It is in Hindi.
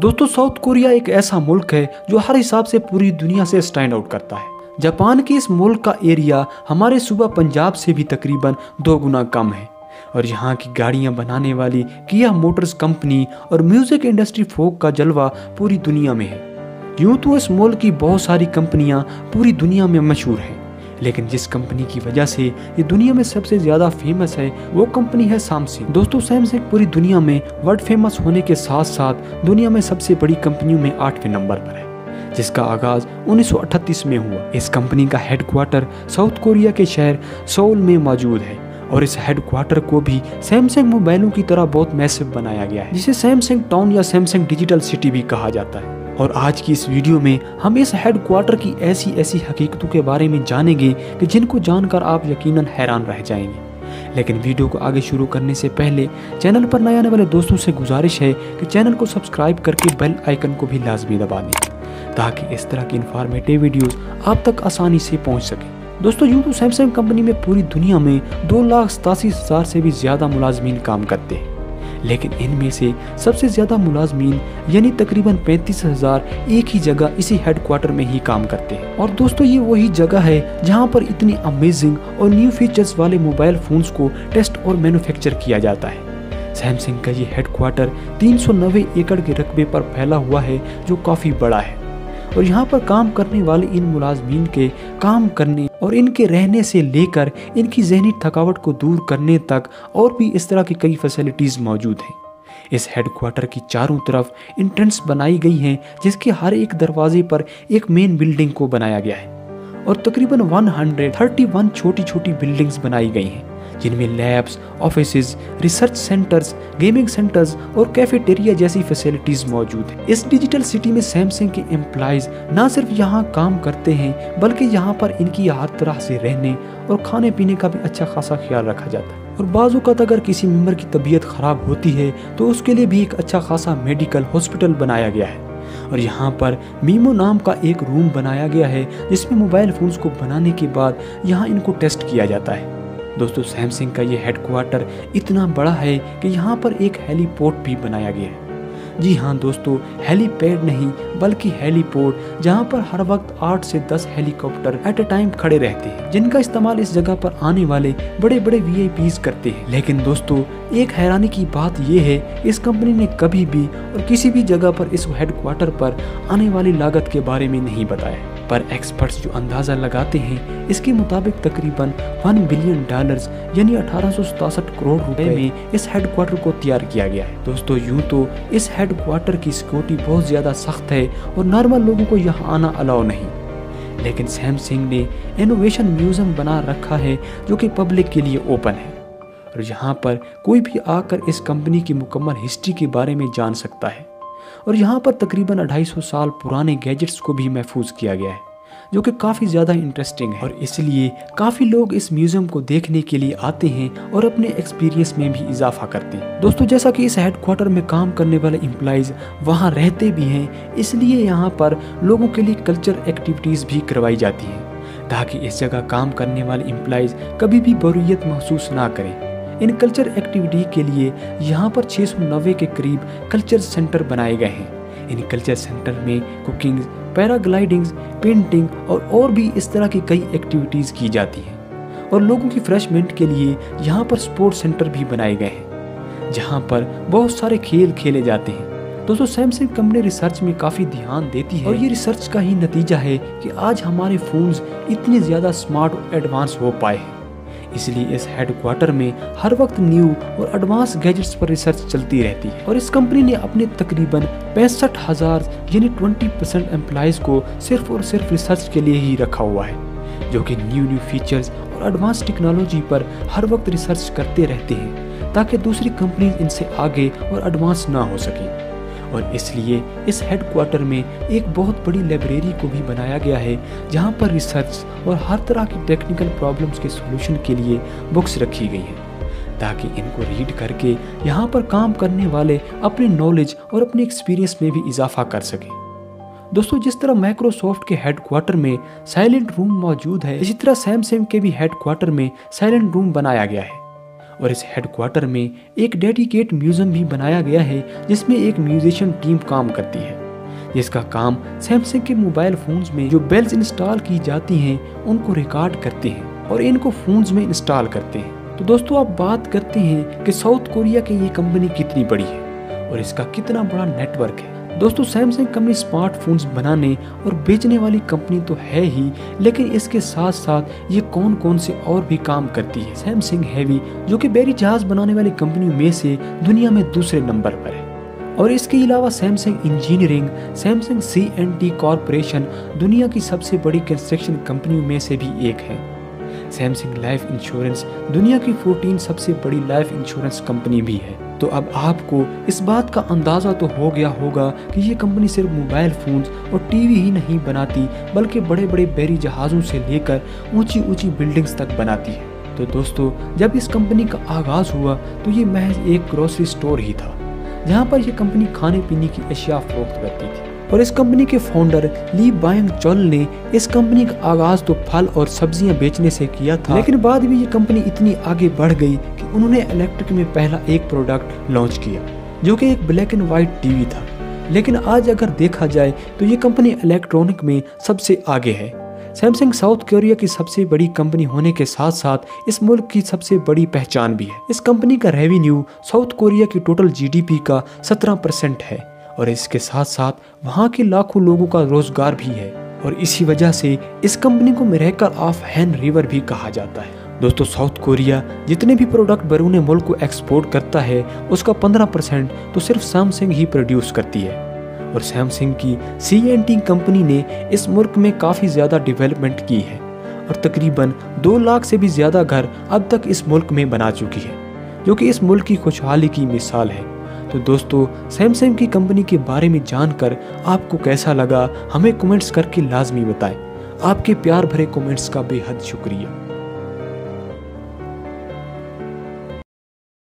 दोस्तों साउथ कोरिया एक ऐसा मुल्क है जो हर हिसाब से पूरी दुनिया से स्टैंड आउट करता है। जापान के इस मुल्क का एरिया हमारे सूबा पंजाब से भी तकरीबन 2 गुना कम है और यहाँ की गाड़ियाँ बनाने वाली किया मोटर्स कंपनी और म्यूज़िक इंडस्ट्री फोक का जलवा पूरी दुनिया में है। यूँ तो इस मुल्क की बहुत सारी कंपनियाँ पूरी दुनिया में मशहूर हैं, लेकिन जिस कंपनी की वजह से ये दुनिया में सबसे ज़्यादा फेमस है वो कंपनी है सैमसंग। दोस्तों सैमसंग पूरी दुनिया में वर्ल्ड फेमस होने के साथ साथ दुनिया में सबसे बड़ी कंपनियों में 8वें नंबर पर है, जिसका आगाज़ 1938 में हुआ। इस कंपनी का हेडक्वार्टर साउथ कोरिया के शहर सोल में मौजूद है और इस हेडक्वार्टर को भी सैमसंग मोबाइलों की तरह बहुत मैसिव बनाया गया है, जिसे सैमसंग टाउन या सैमसंग डिजिटल सिटी भी कहा जाता है। और आज की इस वीडियो में हम इस हेडक्वार्टर की ऐसी हकीकतों के बारे में जानेंगे कि जिनको जानकर आप यकीनन हैरान रह जाएंगे। लेकिन वीडियो को आगे शुरू करने से पहले चैनल पर नए आने वाले दोस्तों से गुजारिश है कि चैनल को सब्सक्राइब करके बेल आइकन को भी लाजमी दबा दें ताकि इस तरह की इन्फॉर्मेटिव वीडियोस आप तक आसानी से पहुँच सकें। दोस्तों यूँ तो सैमसंग कंपनी में पूरी दुनिया में 2,87,000 से भी ज़्यादा मुलाजमीन काम करते हैं, लेकिन इनमें से सबसे ज़्यादा मुलाजमीन यानी तकरीबन 35,000 एक ही जगह इसी हेडक्वार्टर में ही काम करते हैं। और दोस्तों ये वही जगह है जहां पर इतनी अमेजिंग और न्यू फीचर्स वाले मोबाइल फोन्स को टेस्ट और मैन्युफैक्चर किया जाता है। सैमसंग का ये हेडक्वार्टर 390 एकड़ के रकबे पर फैला हुआ है जो काफ़ी बड़ा है और यहाँ पर काम करने वाले इन मुलाजमीन के काम करने और इनके रहने से लेकर इनकी जहनी थकावट को दूर करने तक और भी इस तरह की कई फैसिलिटीज़ मौजूद हैं। इस हेडक्वार्टर की चारों तरफ एंट्रेंस बनाई गई हैं, जिसके हर एक दरवाजे पर एक मेन बिल्डिंग को बनाया गया है और तकरीबन 131 छोटी छोटी बिल्डिंग्स बनाई गई हैं, जिनमें labs, offices, research centres, gaming centres और कैफेटेरिया जैसी फैसिलिटीज़ मौजूद हैं। इस डिजिटल सिटी में सैमसंग के एम्प्लॉइज़ ना सिर्फ यहाँ काम करते हैं बल्कि यहाँ पर इनकी हर तरह से रहने और खाने पीने का भी अच्छा खासा ख्याल रखा जाता है और बाज़ात अगर किसी मेम्बर की तबीयत ख़राब होती है तो उसके लिए भी एक अच्छा खासा मेडिकल हॉस्पिटल बनाया गया है और यहाँ पर मीमो नाम का एक रूम बनाया गया है जिसमें मोबाइल फोन्स को बनाने के बाद यहाँ इनको टेस्ट किया जाता है। दोस्तों सैमसंग का ये हेडक्वार्टर इतना बड़ा है कि यहाँ पर एक हेलीपोर्ट भी बनाया गया है। जी हाँ दोस्तों, हेलीपैड नहीं बल्कि हेलीपोर्ट, जहाँ पर हर वक्त 8 से 10 हेलीकॉप्टर एट ए टाइम खड़े रहते हैं, जिनका इस्तेमाल इस जगह पर आने वाले बड़े बड़े वीआईपीज़ करते हैं। लेकिन दोस्तों एक हैरानी की बात यह है, इस कंपनी ने कभी भी और किसी भी जगह पर इस हेडक्वार्टर पर आने वाली लागत के बारे में नहीं बताया, पर एक्सपर्ट्स जो अंदाज़ा लगाते हैं इसके मुताबिक तकरीबन $1 बिलियन यानी 1867 करोड़ रुपए में इस हेडक्वार्टर को तैयार किया गया है। दोस्तों यूँ तो इस हेडक्वार्टर की सिक्योरिटी बहुत ज़्यादा सख्त है और नॉर्मल लोगों को यहाँ आना अलाउ नहीं, लेकिन सैमसंग ने इनोवेशन म्यूज़ियम बना रखा है जो कि पब्लिक के लिए ओपन है और यहाँ पर कोई भी आकर इस कंपनी की मुकम्मल हिस्ट्री के बारे में जान सकता है और यहाँ पर तकरीबन 250 साल पुराने गैजेट्स को भी महफूज किया गया है जो कि काफ़ी ज़्यादा इंटरेस्टिंग है और इसलिए काफ़ी लोग इस म्यूज़ियम को देखने के लिए आते हैं और अपने एक्सपीरियंस में भी इजाफा करते हैं। दोस्तों जैसा कि इस हेडक्वार्टर में काम करने वाले एम्प्लॉइज़ वहाँ रहते भी हैं, इसलिए यहाँ पर लोगों के लिए कल्चर एक्टिविटीज़ भी करवाई जाती हैं ताकि इस जगह काम करने वाले एम्प्लॉइज़ कभी भी बोरियत महसूस ना करें। इन कल्चर एक्टिविटी के लिए यहाँ पर 690 के करीब कल्चर सेंटर बनाए गए हैं। इन कल्चर सेंटर में कुकिंग्स, पैराग्लाइडिंग्स, पेंटिंग और भी इस तरह की कई एक्टिविटीज़ की जाती हैं और लोगों की फ्रेशमेंट के लिए यहाँ पर स्पोर्ट्स सेंटर भी बनाए गए हैं जहाँ पर बहुत सारे खेल खेले जाते हैं। दोस्तों सैमसंग कंपनी रिसर्च में काफ़ी ध्यान देती है और ये रिसर्च का ही नतीजा है कि आज हमारे फ़ोन्स इतने ज़्यादा स्मार्ट और एडवांस हो पाए हैं, इसलिए इस हेडक्वार्टर में हर वक्त न्यू और एडवांस गैजेट्स पर रिसर्च चलती रहती है और इस कंपनी ने अपने तकरीबन 65,000 यानी 20% एम्प्लॉइज़ को सिर्फ और सिर्फ रिसर्च के लिए ही रखा हुआ है, जो कि न्यू फीचर्स और एडवांस टेक्नोलॉजी पर हर वक्त रिसर्च करते रहते हैं ताकि दूसरी कंपनी इनसे आगे और एडवांस ना हो सकें। और इसलिए इस हेडक्वार्टर में एक बहुत बड़ी लाइब्रेरी को भी बनाया गया है जहां पर रिसर्च और हर तरह की टेक्निकल प्रॉब्लम्स के सॉल्यूशन के लिए बुक्स रखी गई हैं ताकि इनको रीड करके यहां पर काम करने वाले अपने नॉलेज और अपने एक्सपीरियंस में भी इजाफा कर सकें। दोस्तों जिस तरह माइक्रोसॉफ्ट के हेडक्वार्टर में साइलेंट रूम मौजूद है, इसी तरह सैमसंग के भी हेडक्वार्टर में साइलेंट रूम बनाया गया है और इस हेडक्वार्टर में एक डेडिकेट म्यूजियम भी बनाया गया है जिसमें एक म्यूजिशियन टीम काम करती है, जिसका काम सैमसंग के मोबाइल फोन्स में जो बेल्स इंस्टॉल की जाती हैं उनको रिकॉर्ड करते हैं और इनको फोन्स में इंस्टॉल करते हैं। तो दोस्तों आप बात करते हैं कि साउथ कोरिया की ये कंपनी कितनी बड़ी है और इसका कितना बड़ा नेटवर्क है। दोस्तों सैमसंग कंपनी स्मार्टफोन्स बनाने और बेचने वाली कंपनी तो है ही, लेकिन इसके साथ साथ ये कौन कौन से और भी काम करती है। सैमसंग हैवी जो कि बहरी जहाज बनाने वाली कंपनियों में से दुनिया में दूसरे नंबर पर है, और इसके अलावा Samsung engineering, Samsung C&T corporation दुनिया की सबसे बड़ी कंस्ट्रक्शन कंपनियों में से भी एक है। सैमसंग लाइफ इंश्योरेंस दुनिया की 14 सबसे बड़ी लाइफ इंश्योरेंस कंपनी भी है। तो अब आपको इस बात का अंदाज़ा तो हो गया होगा कि ये कंपनी सिर्फ मोबाइल फ़ोन्स और टीवी ही नहीं बनाती, बल्कि बड़े बड़े बहरी जहाज़ों से लेकर ऊंची ऊंची बिल्डिंग्स तक बनाती है। तो दोस्तों जब इस कंपनी का आगाज़ हुआ तो ये महज एक ग्रोसरी स्टोर ही था, जहाँ पर यह कंपनी खाने पीने की अशिया फरोख्त करती थी। और इस कंपनी के फाउंडर ली बायंग-चुल ने इस कंपनी का आगाज़ तो फल और सब्जियां बेचने से किया था, लेकिन बाद में ये कंपनी इतनी आगे बढ़ गई कि उन्होंने इलेक्ट्रिक में पहला एक प्रोडक्ट लॉन्च किया जो कि एक ब्लैक एंड वाइट टीवी था। लेकिन आज अगर देखा जाए तो ये कंपनी इलेक्ट्रॉनिक में सबसे आगे है। सैमसंग साउथ कोरिया की सबसे बड़ी कंपनी होने के साथ साथ इस मुल्क की सबसे बड़ी पहचान भी है। इस कंपनी का रेवेन्यू साउथ कोरिया की टोटल GDP का 17% है, और इसके साथ साथ वहाँ के लाखों लोगों का रोजगार भी है, और इसी वजह से इस कंपनी को मिरेकल ऑफ हैन रिवर भी कहा जाता है। दोस्तों साउथ कोरिया जितने भी प्रोडक्ट बैरून मुल्क को एक्सपोर्ट करता है उसका 15% तो सिर्फ सैमसंग ही प्रोड्यूस करती है, और सैमसंग की C&T कंपनी ने इस मुल्क में काफ़ी ज़्यादा डेवलपमेंट की है और तकरीबन 2 लाख से भी ज़्यादा घर अब तक इस मुल्क में बना चुकी है, जो कि इस मुल्क की खुशहाली की मिसाल है। तो दोस्तों सैमसंग की कंपनी के बारे में जानकर आपको कैसा लगा हमें कमेंट्स करके लाजमी बताएं। आपके प्यार भरे कमेंट्स का बेहद शुक्रिया।